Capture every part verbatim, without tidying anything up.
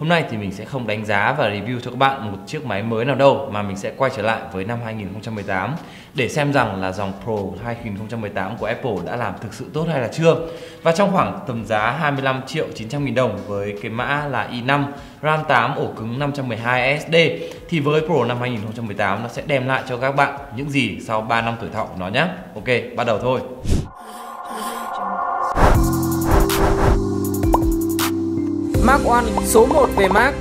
Hôm nay thì mình sẽ không đánh giá và review cho các bạn một chiếc máy mới nào đâu, mà mình sẽ quay trở lại với năm hai nghìn không trăm mười tám để xem rằng là dòng Pro hai nghìn không trăm mười tám của Apple đã làm thực sự tốt hay là chưa. Và trong khoảng tầm giá hai mươi lăm triệu chín trăm nghìn đồng với cái mã là i năm, RAM tám, ổ cứng năm trăm mười hai ét ét đê thì với Pro năm hai nghìn không trăm mười tám nó sẽ đem lại cho các bạn những gì sau ba năm tuổi thọ của nó nhé. Ok, bắt đầu thôi. Mac One số một về Mac.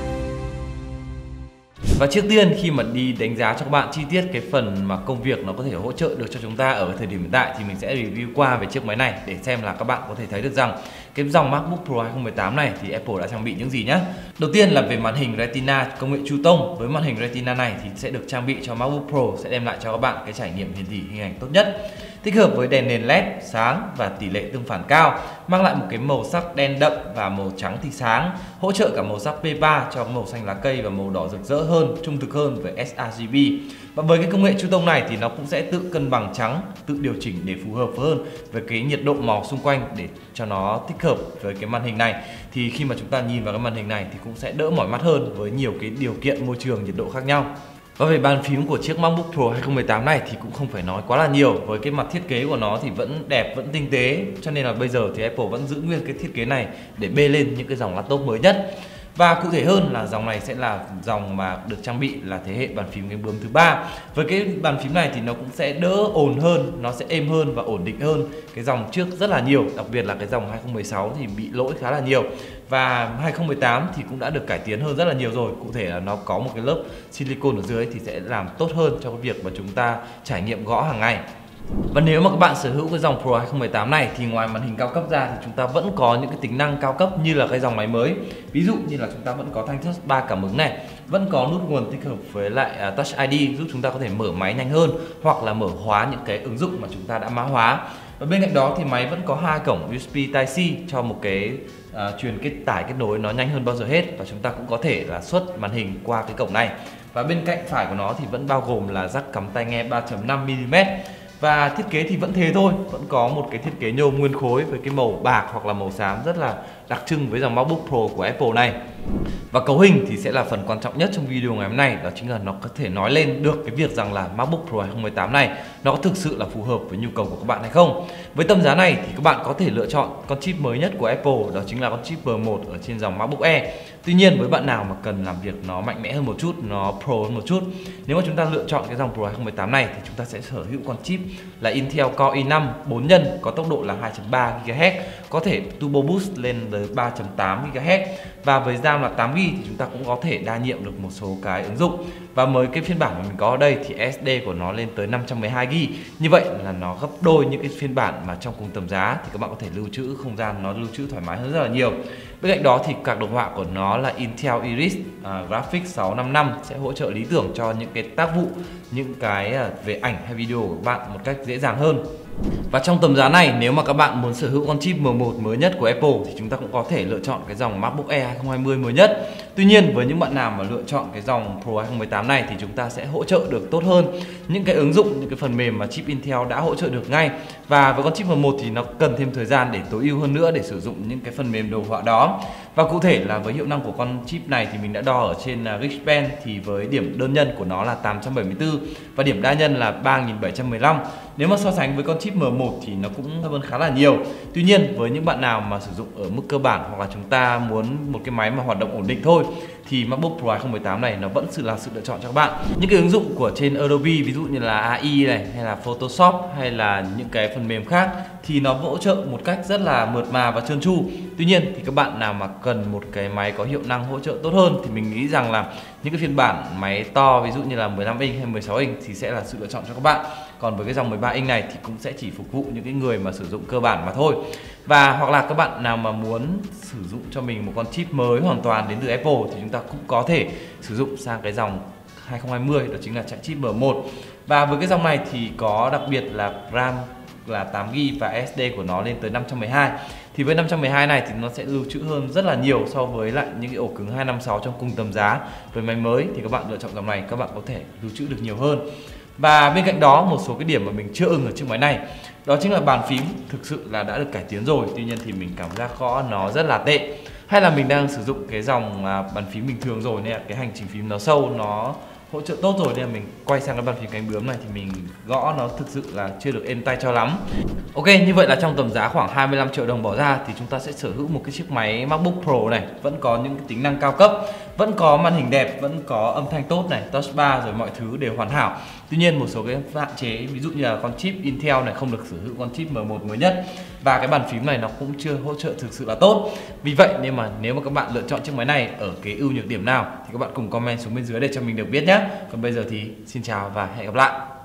Và trước tiên khi mà đi đánh giá cho các bạn chi tiết cái phần mà công việc nó có thể hỗ trợ được cho chúng ta ở thời điểm hiện tại thì mình sẽ review qua về chiếc máy này để xem là các bạn có thể thấy được rằng cái dòng MacBook Pro hai nghìn không trăm mười tám này thì Apple đã trang bị những gì nhé. Đầu tiên là về màn hình Retina công nghệ True Tone. Với màn hình Retina này thì sẽ được trang bị cho MacBook Pro sẽ đem lại cho các bạn cái trải nghiệm hiển thị hình ảnh tốt nhất. Thích hợp với đèn nền led sáng và tỷ lệ tương phản cao, mang lại một cái màu sắc đen đậm và màu trắng thì sáng, hỗ trợ cả màu sắc P ba cho màu xanh lá cây và màu đỏ rực rỡ hơn, trung thực hơn với sRGB. Và với cái công nghệ True Tone này thì nó cũng sẽ tự cân bằng trắng, tự điều chỉnh để phù hợp hơn với cái nhiệt độ màu xung quanh để cho nó thích hợp với cái màn hình này. Thì khi mà chúng ta nhìn vào cái màn hình này thì cũng sẽ đỡ mỏi mắt hơn với nhiều cái điều kiện môi trường nhiệt độ khác nhau. Và về bàn phím của chiếc MacBook Pro hai nghìn không trăm mười tám này thì cũng không phải nói quá là nhiều. Với cái mặt thiết kế của nó thì vẫn đẹp, vẫn tinh tế, cho nên là bây giờ thì Apple vẫn giữ nguyên cái thiết kế này để bê lên những cái dòng laptop mới nhất. Và cụ thể hơn là dòng này sẽ là dòng mà được trang bị là thế hệ bàn phím cánh bướm thứ ba. Với cái bàn phím này thì nó cũng sẽ đỡ ồn hơn, nó sẽ êm hơn và ổn định hơn cái dòng trước rất là nhiều. Đặc biệt là cái dòng hai nghìn không trăm mười sáu thì bị lỗi khá là nhiều. Và hai nghìn không trăm mười tám thì cũng đã được cải tiến hơn rất là nhiều rồi. Cụ thể là nó có một cái lớp silicon ở dưới thì sẽ làm tốt hơn cho cái việc mà chúng ta trải nghiệm gõ hàng ngày. Và nếu mà các bạn sở hữu cái dòng Pro hai nghìn không trăm mười tám này thì ngoài màn hình cao cấp ra thì chúng ta vẫn có những cái tính năng cao cấp như là cái dòng máy mới. Ví dụ như là chúng ta vẫn có thanh touch ba cảm ứng này, vẫn có nút nguồn tích hợp với lại Touch ai đi giúp chúng ta có thể mở máy nhanh hơn hoặc là mở khóa những cái ứng dụng mà chúng ta đã mã hóa. Và bên cạnh đó thì máy vẫn có hai cổng u ét bê Type C cho một cái à, truyền kết tải kết nối nó nhanh hơn bao giờ hết, và chúng ta cũng có thể là xuất màn hình qua cái cổng này. Và bên cạnh phải của nó thì vẫn bao gồm là jack cắm tai nghe ba chấm năm mi li mét. Và thiết kế thì vẫn thế thôi, vẫn có một cái thiết kế nhôm nguyên khối với cái màu bạc hoặc là màu xám rất là đặc trưng với dòng MacBook Pro của Apple này. Và cấu hình thì sẽ là phần quan trọng nhất trong video ngày hôm nay, đó chính là nó có thể nói lên được cái việc rằng là MacBook Pro hai nghìn không trăm mười tám này nó thực sự là phù hợp với nhu cầu của các bạn hay không. Với tầm giá này thì các bạn có thể lựa chọn con chip mới nhất của Apple, đó chính là con chip M một ở trên dòng MacBook Air. Tuy nhiên với bạn nào mà cần làm việc nó mạnh mẽ hơn một chút, nó Pro hơn một chút, nếu mà chúng ta lựa chọn cái dòng Pro hai nghìn không trăm mười tám này thì chúng ta sẽ sở hữu con chip là Intel Core i năm bốn nhân có tốc độ là hai chấm ba gigahertz, có thể Turbo Boost lên tới ba chấm tám gigahertz. Và với RAM là tám gi ga bai thì chúng ta cũng có thể đa nhiệm được một số cái ứng dụng. Và mới cái phiên bản mà mình có ở đây thì ét ét đê của nó lên tới năm trăm mười hai gi ga bai. Như vậy là nó gấp đôi những cái phiên bản mà trong cùng tầm giá thì các bạn có thể lưu trữ không gian, nó lưu trữ thoải mái hơn rất là nhiều. Bên cạnh đó thì card đồ họa của nó là Intel Iris Graphics sáu năm năm sẽ hỗ trợ lý tưởng cho những cái tác vụ, những cái về ảnh hay video của bạn một cách dễ dàng hơn. Và trong tầm giá này, nếu mà các bạn muốn sở hữu con chip M một mới nhất của Apple thì chúng ta cũng có thể lựa chọn cái dòng MacBook Air hai nghìn không trăm hai mươi mới nhất. Tuy nhiên với những bạn nào mà lựa chọn cái dòng Pro hai nghìn không trăm mười tám này thì chúng ta sẽ hỗ trợ được tốt hơn những cái ứng dụng, những cái phần mềm mà chip Intel đã hỗ trợ được ngay. Và với con chip M một thì nó cần thêm thời gian để tối ưu hơn nữa để sử dụng những cái phần mềm đồ họa đó. Và cụ thể là với hiệu năng của con chip này thì mình đã đo ở trên Geekbench thì với điểm đơn nhân của nó là tám trăm bảy mươi tư và điểm đa nhân là ba nghìn bảy trăm mười lăm. Nếu mà so sánh với con chip M một thì nó cũng thấp hơn khá là nhiều. Tuy nhiên với những bạn nào mà sử dụng ở mức cơ bản hoặc là chúng ta muốn một cái máy mà hoạt động ổn định thôi thì MacBook Pro hai nghìn không trăm mười tám này nó vẫn sự là sự lựa chọn cho các bạn. Những cái ứng dụng của trên Adobe ví dụ như là a i này hay là Photoshop hay là những cái phần mềm khác thì nó hỗ trợ một cách rất là mượt mà và trơn tru. Tuy nhiên thì các bạn nào mà cần một cái máy có hiệu năng hỗ trợ tốt hơn thì mình nghĩ rằng là những cái phiên bản máy to ví dụ như là mười lăm inch hay mười sáu inch thì sẽ là sự lựa chọn cho các bạn. Còn với cái dòng mười ba inch này thì cũng sẽ chỉ phục vụ những cái người mà sử dụng cơ bản mà thôi. Và hoặc là các bạn nào mà muốn sử dụng cho mình một con chip mới hoàn toàn đến từ Apple thì chúng ta cũng có thể sử dụng sang cái dòng hai nghìn không trăm hai mươi, đó chính là chạy chip M một. Và với cái dòng này thì có đặc biệt là RAM là tám gi ga bai và ét ét đê của nó lên tới năm trăm mười hai. Thì với năm trăm mười hai này thì nó sẽ lưu trữ hơn rất là nhiều so với lại những cái ổ cứng hai năm sáu trong cùng tầm giá. Với máy mới thì các bạn lựa chọn dòng này, các bạn có thể lưu trữ được nhiều hơn. Và bên cạnh đó một số cái điểm mà mình chưa ưng ở chiếc máy này đó chính là bàn phím thực sự là đã được cải tiến rồi. Tuy nhiên thì mình cảm giác khó nó rất là tệ. hay là mình đang sử dụng cái dòng bàn phím bình thường rồi nên là cái hành trình phím nó sâu, nó hỗ trợ tốt rồi nên là mình quay sang cái bàn phím cánh bướm này thì mình gõ nó thực sự là chưa được êm tay cho lắm. Ok, như vậy là trong tầm giá khoảng hai mươi lăm triệu đồng bỏ ra thì chúng ta sẽ sở hữu một cái chiếc máy MacBook Pro này, vẫn có những cái tính năng cao cấp, vẫn có màn hình đẹp, vẫn có âm thanh tốt này, touch bar rồi mọi thứ đều hoàn hảo. Tuy nhiên một số cái hạn chế, ví dụ như là con chip Intel này không được sở hữu con chip M một mới nhất, và cái bàn phím này nó cũng chưa hỗ trợ thực sự là tốt. Vì vậy nên mà nếu mà các bạn lựa chọn chiếc máy này ở cái ưu nhược điểm nào thì các bạn cùng comment xuống bên dưới để cho mình được biết nhé. Còn bây giờ thì xin chào và hẹn gặp lại.